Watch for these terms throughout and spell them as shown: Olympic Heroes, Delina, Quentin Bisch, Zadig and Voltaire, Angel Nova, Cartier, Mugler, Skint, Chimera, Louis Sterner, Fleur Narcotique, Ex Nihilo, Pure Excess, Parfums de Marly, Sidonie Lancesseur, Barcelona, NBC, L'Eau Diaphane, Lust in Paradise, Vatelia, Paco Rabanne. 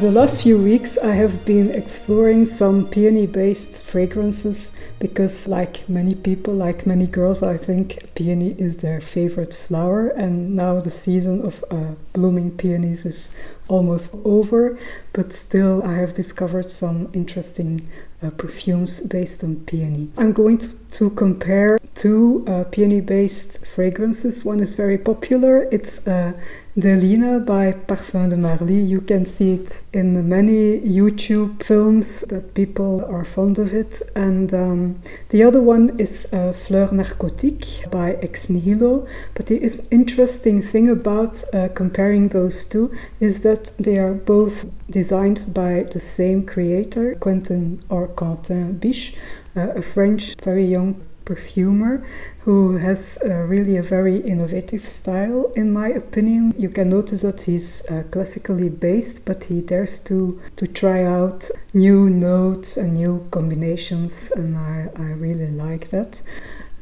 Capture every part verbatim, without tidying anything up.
The last few weeks I have been exploring some peony-based fragrances because, like many people, like many girls, I think peony is their favorite flower, and now the season of uh, blooming peonies is almost over, but still I have discovered some interesting uh, perfumes based on peony. I'm going to, to compare two uh, peony-based fragrances. One is very popular, it's uh, Delina by Parfums de Marly. You can see it in many YouTube films that people are fond of it. And um, the other one is uh, Fleur Narcotique by Ex Nihilo. But the interesting thing about uh, comparing those two is that they are both designed by the same creator, Quentin or Quentin Bisch, uh, a French very young perfumer who has uh, really a very innovative style, in my opinion. You can notice that he's uh, classically based, but he dares to to try out new notes and new combinations, and I, I really like that.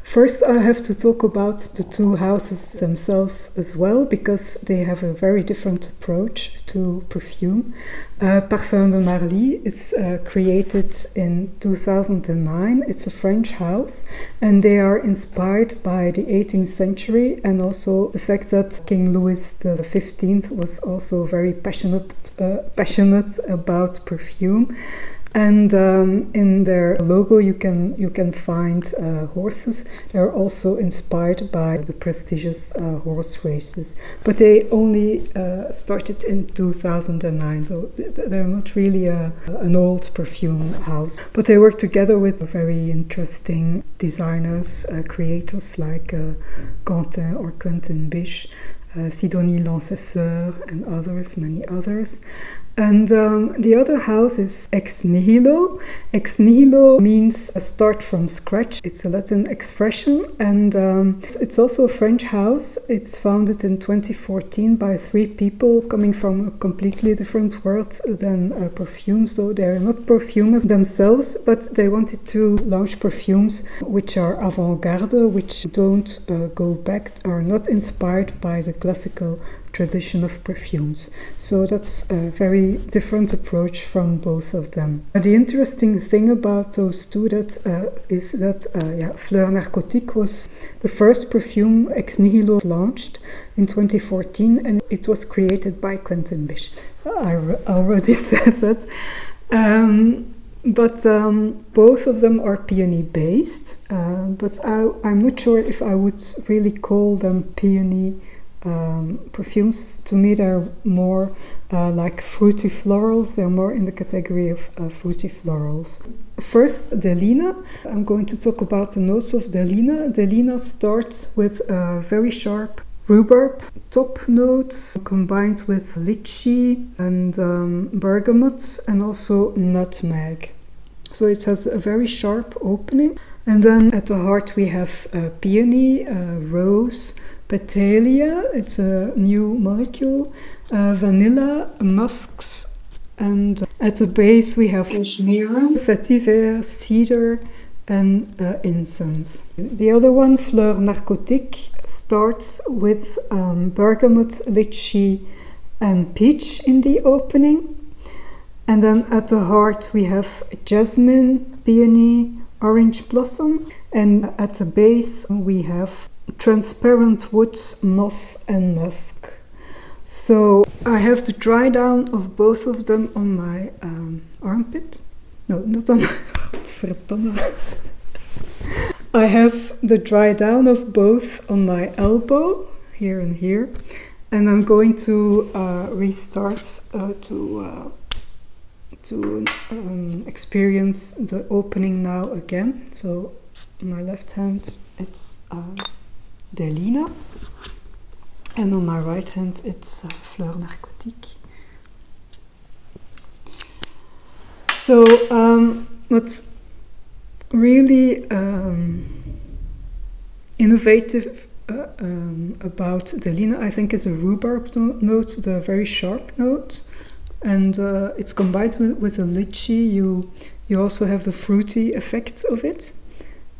First, I have to talk about the two houses themselves as well, because they have a very different approach to perfume. Uh, Parfums de Marly is uh, created in two thousand nine. It's a French house, and they are inspired by the eighteenth century, and also the fact that King Louis the fifteenth was also very passionate, uh, passionate about perfume. And um, in their logo you can you can find uh, horses. They're also inspired by the prestigious uh, horse races, but they only uh, started in two thousand nine, so they're not really a, an old perfume house, but they work together with very interesting designers, uh, creators like uh, Quentin or Quentin Bisch, Uh, Sidonie Lancesseur, and others, many others. And um, the other house is Ex Nihilo. Ex Nihilo means a start from scratch. It's a Latin expression, and um, it's, it's also a French house. It's founded in twenty fourteen by three people coming from a completely different world than uh, perfume. So they're not perfumers themselves, but they wanted to launch perfumes which are avant-garde, which don't uh, go back, are not inspired by the classical tradition of perfumes. So that's a very different approach from both of them. The interesting thing about those two that, uh, is that uh, yeah, Fleur Narcotique was the first perfume Ex Nihilo launched in twenty fourteen, and it was created by Quentin Bisch. I already said that. Um, But um, both of them are peony based, uh, but I, I'm not sure if I would really call them peony um, perfumes. To me, they're more uh, like fruity florals. They're more in the category of uh, fruity florals. First, Delina. I'm going to talk about the notes of Delina. Delina starts with a very sharp rhubarb top notes combined with lychee and um, bergamot and also nutmeg. So it has a very sharp opening. And then at the heart we have uh, peony, uh, rose, Vatelia, it's a new molecule, uh, vanilla, musks, and at the base we have Chimera, vetiver, cedar, and uh, incense. The other one, Fleur Narcotique, starts with um, bergamot, lychee and peach in the opening. And then at the heart we have jasmine, peony, orange blossom, and at the base we have transparent woods, moss and musk. So I have the dry down of both of them on my um, armpit. No, not on my... I have the dry down of both on my elbow, here and here, and I'm going to uh, restart uh, to uh, to um, experience the opening now again. So my left hand it's uh, Delina, and on my right hand it's uh, Fleur Narcotique. So um, what's really um, innovative uh, um, about Delina, I think, is a rhubarb no note, the very sharp note, and uh, it's combined with, with the lychee. You you also have the fruity effect of it,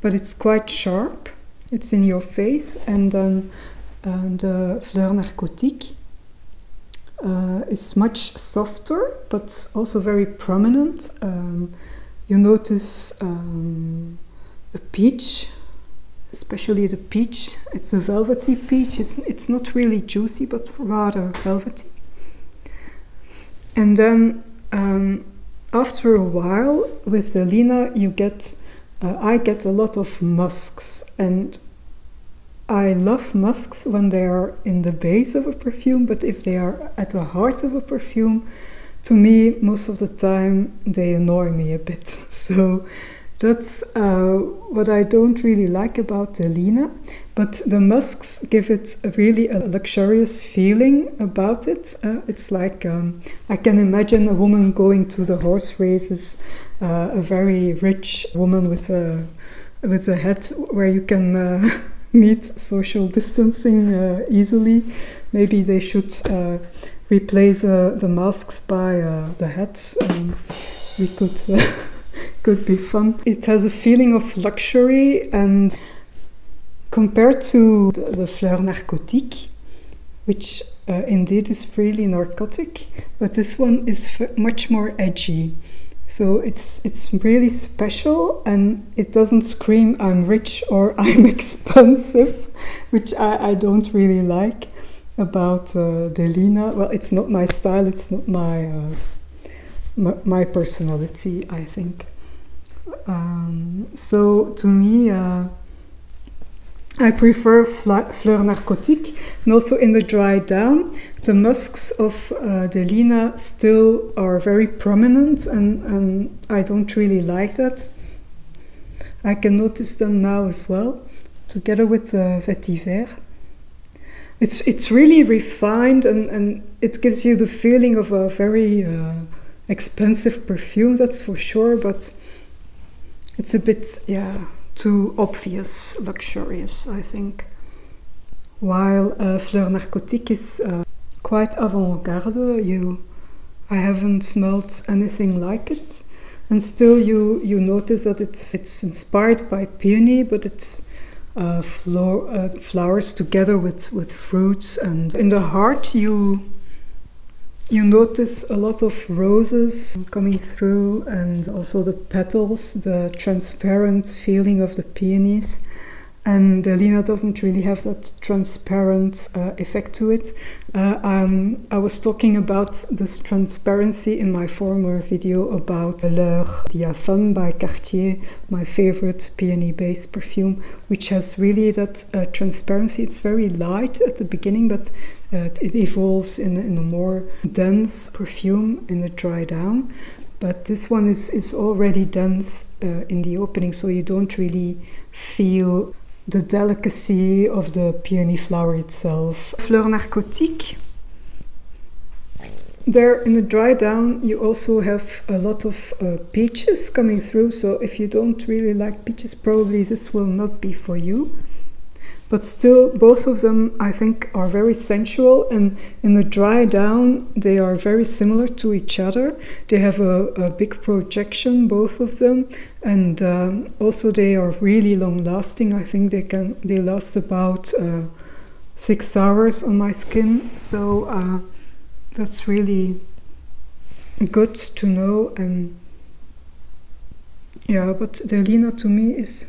but it's quite sharp. It's in your face, and then um, and uh, Fleur Narcotique uh, is much softer, but also very prominent. Um, you notice um, the peach, especially the peach. It's a velvety peach. It's, it's not really juicy, but rather velvety. And then um, after a while, with Delina, you get, uh, I get a lot of musks, and I love musks when they are in the base of a perfume, but if they are at the heart of a perfume, to me, most of the time, they annoy me a bit. So that's uh, what I don't really like about Delina. But the musks give it a really a luxurious feeling about it. Uh, it's like, um, I can imagine a woman going to the horse races, uh, a very rich woman with a, with a head where you can uh, meet social distancing uh, easily. Maybe they should uh, replace uh, the masks by uh, the hats. Um, we could... Uh, could be fun. It has a feeling of luxury, and compared to the, the Fleur Narcotique, which uh, indeed is freely narcotic, but this one is f much more edgy. So it's, it's really special, and it doesn't scream I'm rich or I'm expensive, which I, I don't really like about uh, Delina. Well, it's not my style, it's not my, uh, my, my personality, I think. Um, so to me, uh, I prefer Fleur Narcotique, and also in the dry down, the musks of uh, Delina still are very prominent, and, and I don't really like that. I can notice them now as well, together with the uh, Vetiver. It's, it's really refined, and, and it gives you the feeling of a very uh, expensive perfume, that's for sure, but it's a bit, yeah, too obvious, luxurious, I think. While uh, Fleur Narcotique is uh, quite avant-garde, you, I haven't smelled anything like it, and still you you notice that it's it's inspired by peony, but it's uh, floor, uh, flowers together with with fruits, and in the heart you. You notice a lot of roses coming through, and also the petals, the transparent feeling of the peonies. And Delina doesn't really have that transparent uh, effect to it. Uh, um, I was talking about this transparency in my former video about L'Eau Diaphane by Cartier, my favorite peony-based perfume, which has really that uh, transparency. It's very light at the beginning, but Uh, it evolves in, in a more dense perfume in the dry down, but this one is, is already dense uh, in the opening, so you don't really feel the delicacy of the peony flower itself. Fleur Narcotique, there in the dry down you also have a lot of uh, peaches coming through, so if you don't really like peaches, probably this will not be for you. But still, both of them, I think, are very sensual, and in the dry down, they are very similar to each other. They have a, a big projection, both of them, and um, also they are really long-lasting. I think they can they last about uh, six hours on my skin, so uh, that's really good to know. And yeah, but Delina to me is.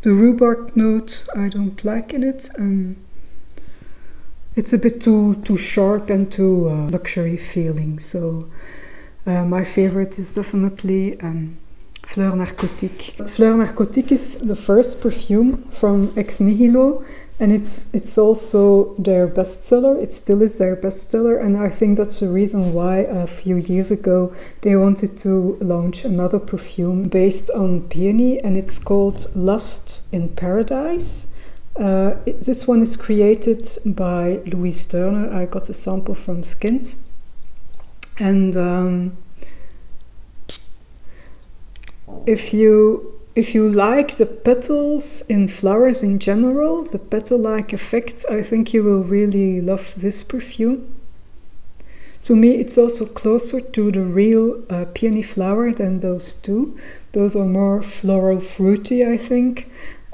The rhubarb note I don't like in it, and it's a bit too too sharp and too uh, luxury feeling. So uh, my favorite is definitely um, Fleur Narcotique. Fleur Narcotique is the first perfume from Ex Nihilo, and it's it's also their bestseller. It still is their bestseller, and I think that's the reason why a few years ago they wanted to launch another perfume based on peony, and it's called Lust in Paradise. Uh, it, this one is created by Louis Sterner. I got a sample from Skint, and um, if you If you like the petals in flowers in general, the petal-like effect, I think you will really love this perfume. To me, it's also closer to the real uh, peony flower than those two. Those are more floral fruity, I think.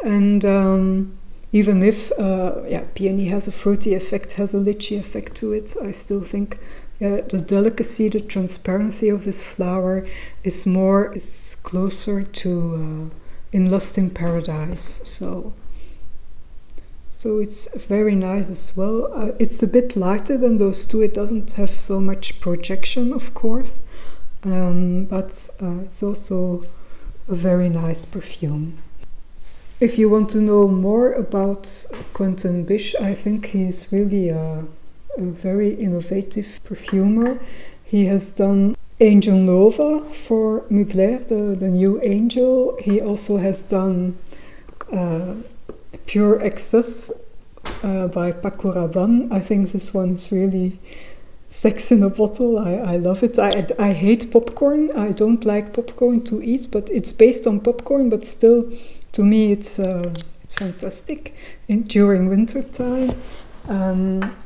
And um, even if uh, yeah, peony has a fruity effect, has a lychee effect to it, I still think Uh, the delicacy, the transparency of this flower is more, is closer to uh, in Lust in Paradise. So, so it's very nice as well. Uh, it's a bit lighter than those two. It doesn't have so much projection, of course, um, but uh, it's also a very nice perfume. If you want to know more about Quentin Bisch, I think he's really a, a very innovative perfumer. He has done Angel Nova for Mugler, the, the new Angel. He also has done uh, Pure Excess uh, by Paco Rabanne. I think this one is really sex in a bottle. I, I love it. I, I hate popcorn. I don't like popcorn to eat, but it's based on popcorn, but still, to me, it's uh, it's fantastic in, during winter time. Um,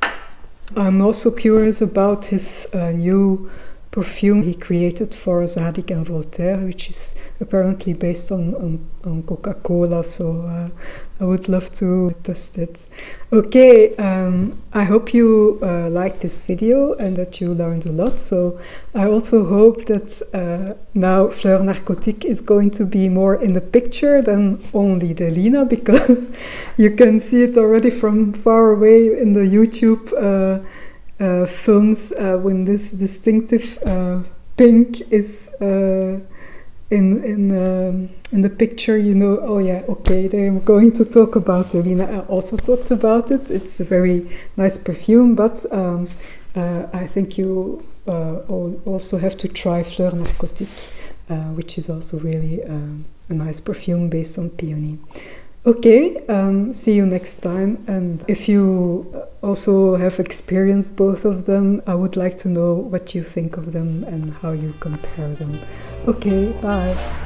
I'm also curious about his uh, new perfume he created for Zadig and Voltaire, which is apparently based on on, on Coca-Cola. So uh, I would love to test it. Okay, um, I hope you uh, liked this video and that you learned a lot. So I also hope that uh, now Fleur Narcotique is going to be more in the picture than only Delina, because you can see it already from far away in the YouTube uh, uh, films uh, when this distinctive uh, pink is uh, in in, um, in the picture, you know. Oh yeah, okay, they're going to talk about Delina. I also talked about it. It's a very nice perfume, but um, uh, I think you uh, also have to try Fleur Narcotique, uh, which is also really um, a nice perfume based on peony. Okay, um, see you next time. And if you also have experienced both of them, I would like to know what you think of them and how you compare them. Okay, bye.